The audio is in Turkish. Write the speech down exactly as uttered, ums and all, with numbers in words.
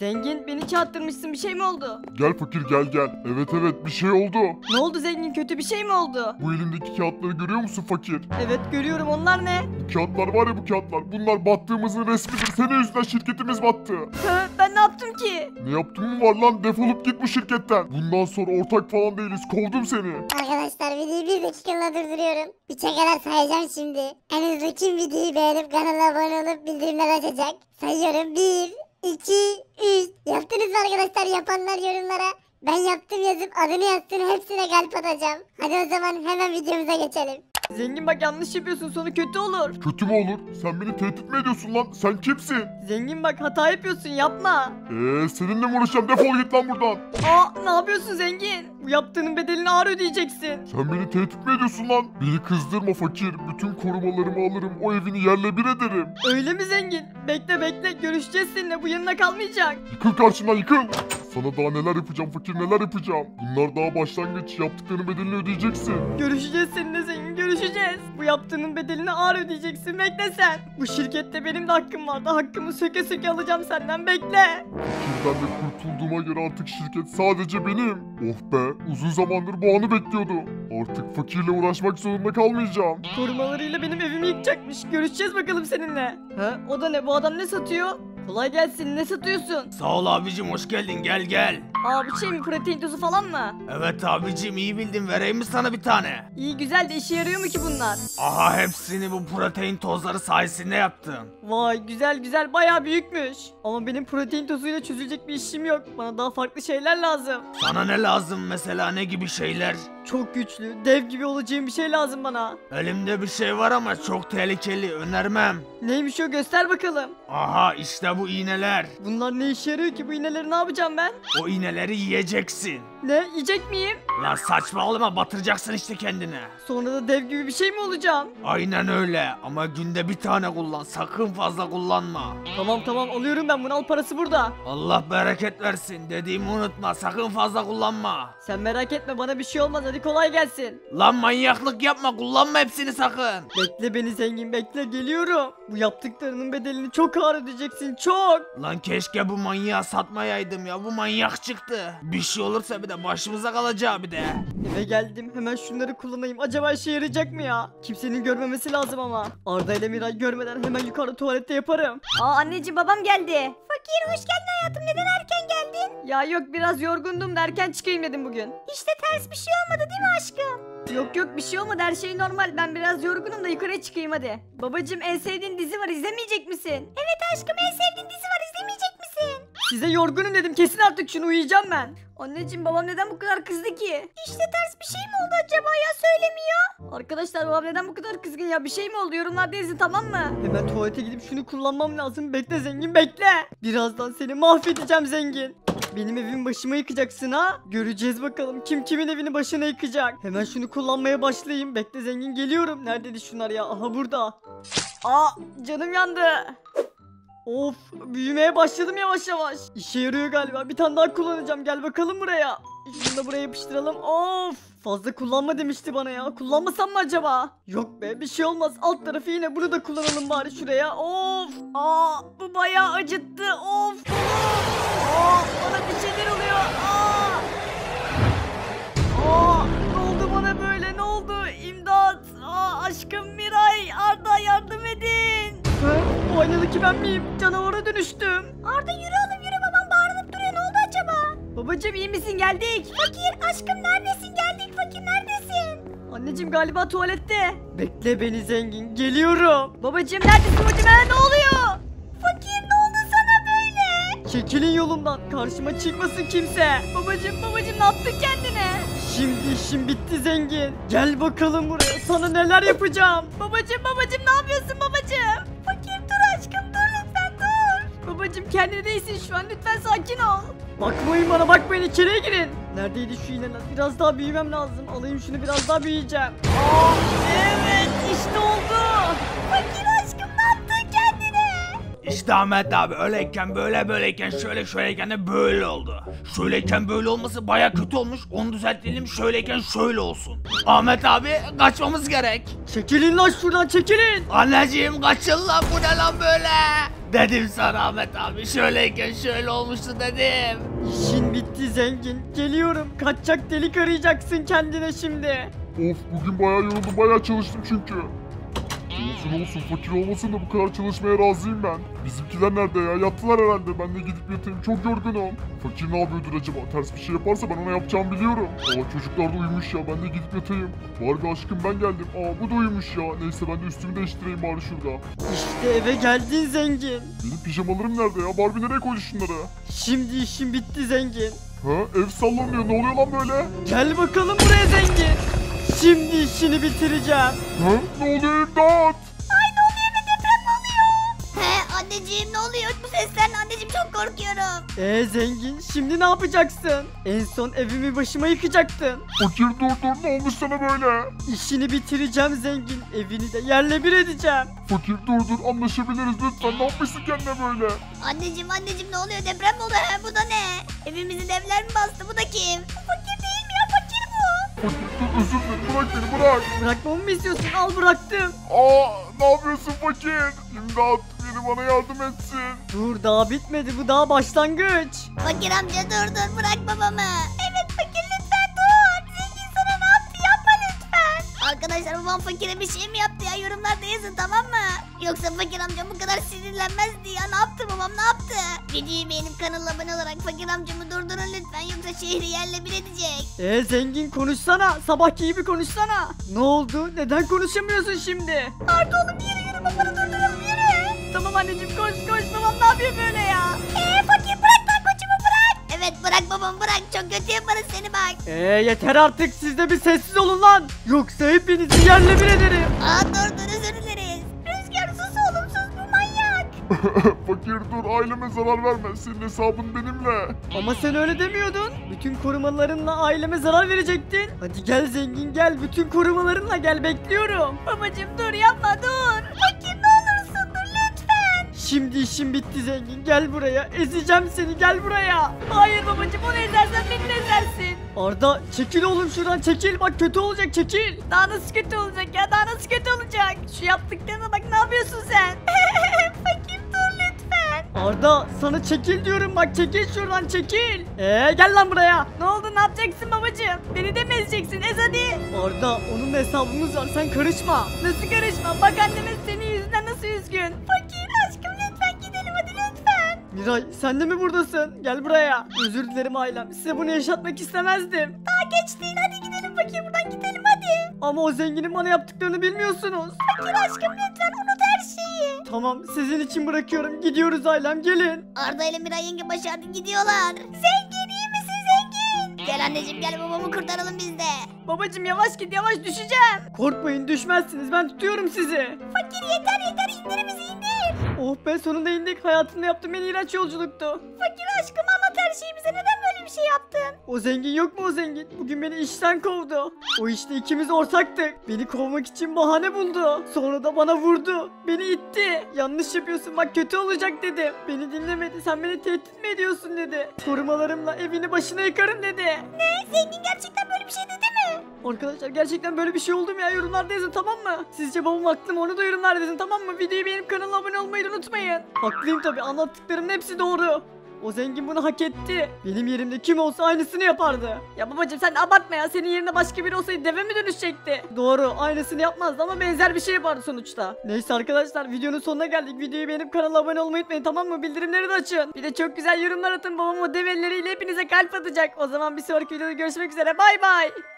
Zengin, beni çarptırmışsın, bir şey mi oldu? Gel fakir gel gel. Evet evet bir şey oldu. Ne oldu zengin, kötü bir şey mi oldu? Bu elimdeki kağıtları görüyor musun fakir? Evet görüyorum, onlar ne? Bu kağıtlar var ya, bu kağıtlar. Bunlar battığımızın resmidir. Senin yüzünden şirketimiz battı. Hı, ben ne yaptım ki? Ne yaptın mı var lan, defolup git bu şirketten. Bundan sonra ortak falan değiliz, kovdum seni. Arkadaşlar videoyu bir dakikada durduruyorum. Bir çekeler sayacağım şimdi. En hızlı kim videoyu beğenip kanala abone olup bildirimler açacak? Sayıyorum, bir... iki, üç. Yaptınız arkadaşlar, yapanlar yorumlara ben yaptım yazıp adını yazsın, hepsine kalp atacağım. Hadi o zaman hemen videomuza geçelim. Zengin bak, yanlış yapıyorsun, sonu kötü olur. Kötü mü olur? Sen beni tehdit mi ediyorsun lan? Sen kimsin? Zengin bak, hata yapıyorsun, yapma. Eee seninle mi uğraşacağım? Defol git lan buradan. Aa ne yapıyorsun zengin? Bu yaptığının bedelini ağır ödeyeceksin. Sen beni tehdit mi ediyorsun lan? Beni kızdırma fakir. Bütün korumalarımı alırım, o evini yerle bir ederim. Öyle mi zengin? Bekle bekle, görüşeceğiz seninle, bu yanına kalmayacak. Yıkıl karşımdan, yıkıl. Sana daha neler yapacağım fakir, neler yapacağım. Bunlar daha başlangıç, yaptıklarının bedelini ödeyeceksin. Görüşeceğiz seninle zengin, görüşeceğiz. Bu yaptığının bedelini ağır ödeyeceksin, bekle sen. Bu şirkette benim de hakkım vardı, hakkımı söke söke alacağım senden, bekle. Fakirden de kurtulduğuma göre artık şirket sadece benim. Oh be, uzun zamandır bu anı bekliyordum. Artık fakirle uğraşmak zorunda kalmayacağım. Korumalarıyla benim evimi yıkacakmış, görüşeceğiz bakalım seninle. Ha? O da ne, bu adam ne satıyor? Kolay gelsin, ne satıyorsun? Sağ ol abicim, hoş geldin, gel gel. Aa bu şey mi, protein tozu falan mı? Evet abicim, iyi bildin, vereyim mi sana bir tane? İyi güzel de işe yarıyor mu ki bunlar? Aha hepsini bu protein tozları sayesinde yaptım. Vay güzel güzel, bayağı büyükmüş. Ama benim protein tozuyla çözülecek bir işim yok. Bana daha farklı şeyler lazım. Sana ne lazım mesela, ne gibi şeyler? Çok güçlü, dev gibi olacağım bir şey lazım bana. Elimde bir şey var ama çok tehlikeli, önermem. Neymiş o, göster bakalım. Aha işte bu iğneler. Bunlar ne işe yarıyor ki, bu iğneleri ne yapacağım ben? O iğneleri yiyeceksin. Ne, yiyecek miyim? Lan saçmalama, batıracaksın işte kendine. Sonra da dev gibi bir şey mi olacağım? Aynen öyle, ama günde bir tane kullan, sakın fazla kullanma. Tamam tamam, alıyorum ben bunu, al parası burada. Allah bereket versin, dediğimi unutma, sakın fazla kullanma. Sen merak etme, bana bir şey olmaz, hadi kolay gelsin. Lan manyaklık yapma, kullanma hepsini sakın. Bekle beni zengin, bekle, geliyorum. Bu yaptıklarının bedelini çok ağır ödeyeceksin, çok. Lan keşke bu manyağı satmayaydım ya, bu manyak çıktı. Bir şey olursa bir de başımıza kalacağı bir de. Eve geldim, hemen şunları kullanayım, acaba işe yarayacak mı ya? Kimsenin görmemesi lazım ama. Arda ile Miray görmeden hemen yukarı tuvalette yaparım. Aa anneciğim, babam geldi. Fakir hoş geldin hayatım, neden erken geldin? Ya yok, biraz yorgundum da erken çıkayım dedim bugün. İşte ters bir şey olmadı değil mi aşkım? Yok yok, bir şey olmadı, her şey normal, ben biraz yorgunum da yukarı çıkayım hadi. Babacım en sevdiğin dizi var, izlemeyecek misin? Evet aşkım, en sevdiğin dizi var, izlemeyecek misin? Size yorgunum dedim, kesin artık, şunu uyuyacağım ben. Anneciğim babam neden bu kadar kızdı ki? İşte ters bir şey mi oldu acaba ya, söylemiyor. Arkadaşlar babam neden bu kadar kızgın ya, bir şey mi oldu, yorumlarda yazın tamam mı? Hemen tuvalete gidip şunu kullanmam lazım, bekle zengin bekle. Birazdan seni mahvedeceğim zengin. Benim evimi başıma yıkacaksın ha? Göreceğiz bakalım kim kimin evini başına yıkacak. Hemen şunu kullanmaya başlayayım. Bekle zengin, geliyorum. Neredeydi şunlar ya? Aha burada. Aa canım yandı. Of, büyümeye başladım yavaş yavaş. İşe yarıyor galiba. Bir tane daha kullanacağım. Gel bakalım buraya. Şunu da buraya yapıştıralım. Of, fazla kullanma demişti bana ya. Kullanmasam mı acaba? Yok be, bir şey olmaz. Alt tarafı yine, bunu da kullanalım bari şuraya. Of. Aa bu bayağı acıttı. Of. Aa bana bir şeyler oluyor. Aa. Aa ne oldu bana böyle? Ne oldu? İmdat. Aa aşkım Miray, Arda yardım edin. O aynadaki ben miyim? Canavara dönüştüm. Arda yürü oğlum yürü, babam bağırıp duruyor, ne oldu acaba? Babacım iyi misin, geldik. Fakir aşkım neredesin, geldik fakir neredesin? Anneciğim galiba tuvalette. Bekle beni zengin, geliyorum. Babacım neredesin babacım, ne oluyor? Fakir ne oldu sana böyle? Çekilin yolumdan, karşıma çıkmasın kimse. Babacım babacım ne yaptın kendine? Şimdi işim bitti zengin. Gel bakalım buraya, sana neler yapacağım. Babacım babacım ne yapıyorsun babacım? Babacım kendine değilsin şu an, lütfen sakin ol. Bakmayın bana, bakmayın, içeriye girin. Neredeydi şu iğneler? Biraz daha büyümem lazım. Alayım şunu, biraz daha büyüyeceğim. Aa, evet işte oldu. Fakir aşkım ne yaptın kendine? İşte Ahmet abi öyleyken böyle, böyleyken şöyle, şöyleyken de böyle oldu. Şöyleyken böyle olması baya kötü olmuş, onu düzeltelim, şöyleyken şöyle olsun. Ahmet abi kaçmamız gerek. Çekilin lan şuradan, çekilin. Anneciğim kaçın lan, bu ne lan böyle? Dedim sana Ahmet abi, şöyleyken şöyle olmuştu dedim. İşin bitti zengin, geliyorum. Kaçacak delik arayacaksın kendine şimdi. Of, bugün bayağı yoruldum, bayağı çalıştım çünkü. Olsun olsun, fakir olmasın da bu kadar çalışmaya razıyım ben. Bizimkiler nerede ya? Yattılar herhalde. Ben de gidip yatayım, çok yorgunum. Fakir ne yapıyordur acaba? Ters bir şey yaparsa ben ona yapacağımı biliyorum. Aa, çocuklar da uyumuş ya, ben de gidip yatayım. Barbie aşkım ben geldim. Aa, bu da uyumuş ya. Neyse ben de üstümü değiştireyim bari şurada. İşte eve geldin zengin. Benim pijamalarım nerede ya? Barbie nereye koydu şunları? Şimdi işim bitti zengin. Ha, ev sallanıyor, ne oluyor lan böyle? Gel bakalım buraya zengin. Şimdi işini bitireceğim. Ha, ne oluyor imdat? Ay ne oluyor, ne deprem oluyor? He anneciğim ne oluyor? Bu sesten anneciğim çok korkuyorum. Ee zengin şimdi ne yapacaksın? En son evimi başıma yıkacaktın. Fakir dur dur, ne olmuş sana böyle? İşini bitireceğim zengin. Evini de yerle bir edeceğim. Fakir dur dur, anlaşabiliriz lütfen. Ne yapmışsın kendine böyle? Anneciğim anneciğim ne oluyor, deprem oldu. He, bu da ne? Evimizin evler mi bastı, bu da kim? Fakir değil mi ya, fakir bu? Fakir, özür dilerim, bırak beni, bırak. Bırakmamı mı istiyorsun? Al bıraktım. Aa, ne yapıyorsun fakir? İmdat, biri bana yardım etsin. Dur, daha bitmedi, bu daha başlangıç. Fakir amca dur dur, bırak babamı. Evet fakir lütfen dur. Zengin sana ne yaptı, yapma lütfen. Arkadaşlar babam fakire bir şey mi yaptı ya, yorumlarda yazın tamam mı? Yoksa fakir amca bu kadar sinirlenmezdi ya, ne yaptı babam, ne yaptı? Videoyu beğenip kanala abone olarak fakir amcamı durdurun lütfen, yoksa şehri yerle bir edecek. Ee zengin konuşsana, sabahki gibi konuşsana. Ne oldu, neden konuşamıyorsun şimdi? Arda oğlum yürü yürü, babanı durduralım yürü. Tamam anneciğim koş koş, babam ne yapıyor böyle ya? Ee fakir bırak lan koçumu, bırak. Evet bırak babam bırak, çok kötü yaparız seni bak. Ee yeter artık, siz de bir sessiz olun lan. Yoksa hepinizi yerle bir ederim. Aa dur dur, özür dileriz. Rüzgar sus oğlum sus, bu manyak. Fakir dur, aileme zarar verme, senin hesabın benimle. Ama sen öyle demiyordun, bütün korumalarınla aileme zarar verecektin. Hadi gel zengin gel, bütün korumalarınla gel, bekliyorum. Babacım dur, yapma dur. Fakir ne olursun dur lütfen. Şimdi işim bitti zengin, gel buraya, ezeceğim seni, gel buraya. Hayır babacım, onu ezersen beni ezersin. Arda çekil oğlum şuradan, çekil, bak kötü olacak, çekil. Daha nasıl kötü olacak ya, daha nasıl kötü olacak? Şu yaptıklarına bak, ne yapıyorsun sen? Fakir dur lütfen. Arda sana çekil diyorum bak, çekil şuradan, çekil. Ee gel lan buraya. Ne oldu, ne yapacaksın babacığım? Beni de mi ezeceksin? Ez hadi. Arda onun hesabımız var, sen karışma. Nasıl karışma? Bak annemiz senin yüzünden nasıl üzgün. Fakir aşkım lütfen gidelim hadi lütfen. Miray sen de mi buradasın? Gel buraya. Özür dilerim ailem, size bunu yaşatmak istemezdim. Daha geç değil, hadi gidelim Fakir, buradan gidelim hadi. Ama o zenginin bana yaptıklarını bilmiyorsunuz. Fakir aşkım lütfen unut her şeyi. Tamam sizin için bırakıyorum, gidiyoruz ailem, gelin. Arda ile Miray yenge başardı, gidiyorlar. Zengin iyi misin zengin? Gel anneciğim gel, babamı kurtaralım biz de. Babacım yavaş git, yavaş düşeceğim. Korkmayın düşmezsiniz, ben tutuyorum sizi. Fakir yeter yeter, indir bizi indir. Oh be sonunda indik, hayatımda yaptığım en iğrenç yolculuktu. Fakir aşkım anlat her şeyi bize, neden böyle bir şey yaptın? O zengin yok mu, o zengin? Bugün beni işten kovdu. O işte ikimiz ortaktık. Beni kovmak için bahane buldu. Sonra da bana vurdu. Beni itti. Yanlış yapıyorsun bak kötü olacak dedi. Beni dinlemedi, sen beni tehdit mi ediyorsun dedi. Korumalarımla evini başına yıkarım dedi. Ne? Zengin gerçekten böyle bir şey dedi mi? Arkadaşlar gerçekten böyle bir şey oldu mu ya, yorumlarda yazın tamam mı? Sizce babam haklı mı, onu da yorumlarda yazın tamam mı? Videoyu beğenip kanala abone olmayı unutmayın. Haklıyım tabi, anlattıklarımın hepsi doğru. O zengin bunu hak etti. Benim yerimde kim olsa aynısını yapardı. Ya babacım sen abartma ya, senin yerine başka biri olsaydı deve mi dönüşecekti? Doğru, aynısını yapmazdı ama benzer bir şey yapardı sonuçta. Neyse arkadaşlar videonun sonuna geldik. Videoyu beğenip kanala abone olmayı unutmayın tamam mı? Bildirimleri de açın. Bir de çok güzel yorumlar atın, babam o develeriyle hepinize kalp atacak. O zaman bir sonraki videoda görüşmek üzere, bay bay.